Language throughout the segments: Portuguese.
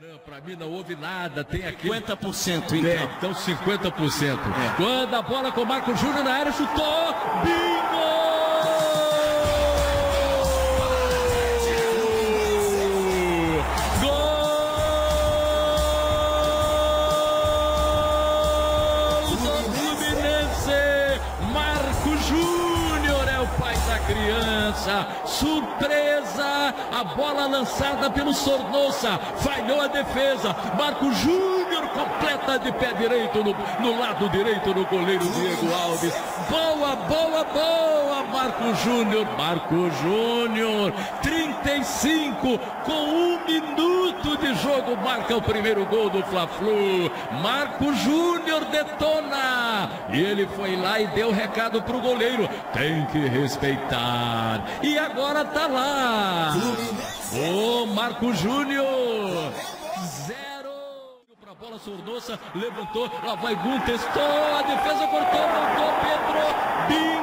Não, pra mim não houve nada, tem aqui 50% então 50%. É. Quando a bola com o Marcos Júnior na área, chutou, bingo! Criança, surpresa, a bola lançada pelo Sornoza, falhou a defesa, Marcos Júnior completa de pé direito no lado direito do goleiro Diego Alves, boa, boa, boa, Marcos Júnior, 35, com 1 minuto de jogo, marca o primeiro gol do Fla-Flu, Marcos Júnior detona, e ele foi lá e deu o recado pro goleiro, tem que respeitar, e agora tá lá, ô Marcos Júnior, 0, pra bola Sornoza, levantou, lá vai Gum, testou, a defesa cortou, voltou Pedro, bingo!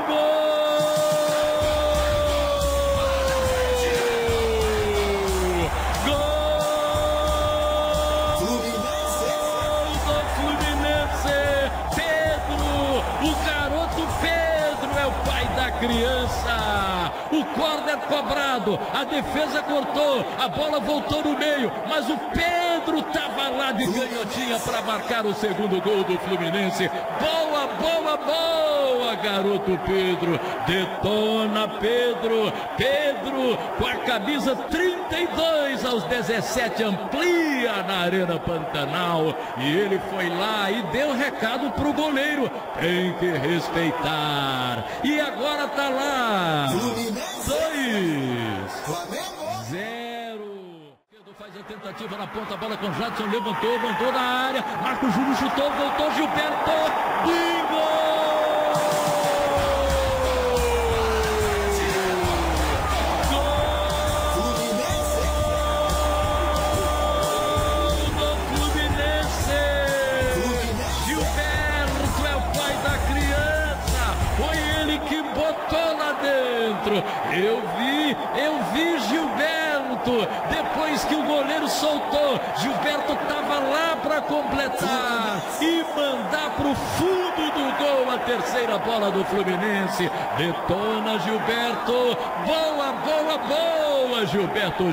Criança, o córner cobrado, a defesa cortou, a bola voltou no meio, mas o Pedro tava lá de canhotinha para marcar o segundo gol do Fluminense, boa, boa, boa, garoto Pedro, detona Pedro com a camisa 32 aos 17, amplia na Arena Pantanal, e ele foi lá e deu recado pro goleiro, tem que respeitar, e agora tá lá, 2-0. Pedro faz a tentativa na ponta, a bola com Jadson, levantou na área, Marcos Júnior chutou, voltou Gilberto, bingo! Eu vi Gilberto, depois que o goleiro soltou, Gilberto estava lá para completar e mandar para o fundo do gol a terceira bola do Fluminense, detona Gilberto, boa, boa, boa, Gilberto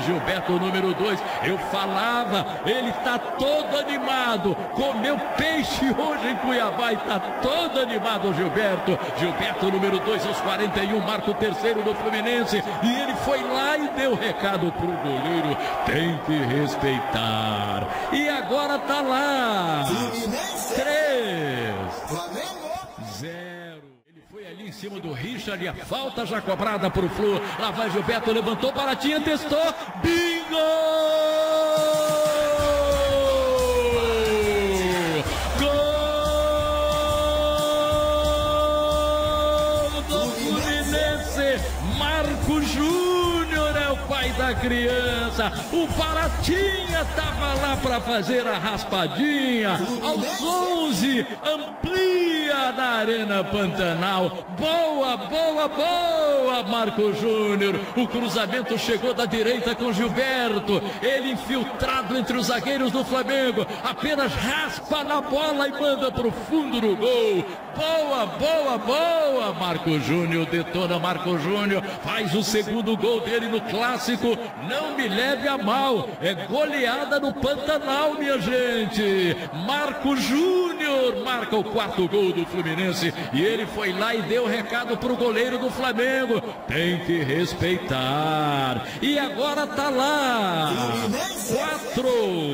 número 2, eu falava, ele está todo animado, comeu peixe hoje em Cuiabá e está todo animado o Gilberto número 2 aos 41, marca o terceiro do Fluminense e ele foi lá e deu recado pro goleiro, tem que respeitar, e agora tá lá, 3-0, ele foi ali em cima do Richard e a falta já cobrada pro Flu, lá vai Gilberto, levantou, Baratinha, testou, bingo! Marcos Júnior é o pai da criança, o Baratinha tava lá para fazer a raspadinha, aos 11, amplia na Arena Pantanal, boa, boa, boa, Marcos Júnior, o cruzamento chegou da direita com Gilberto, ele infiltrado entre os zagueiros do Flamengo, apenas raspa na bola e manda pro fundo do gol, boa, boa, boa, Marcos Júnior, detona Marcos Júnior, faz o segundo gol dele no clássico, não me leve a mal, é goleada no Pantanal, minha gente, Marcos Júnior marca o quarto gol do Fluminense, e ele foi lá e deu recado pro goleiro do Flamengo, tem que respeitar, e agora tá lá, 4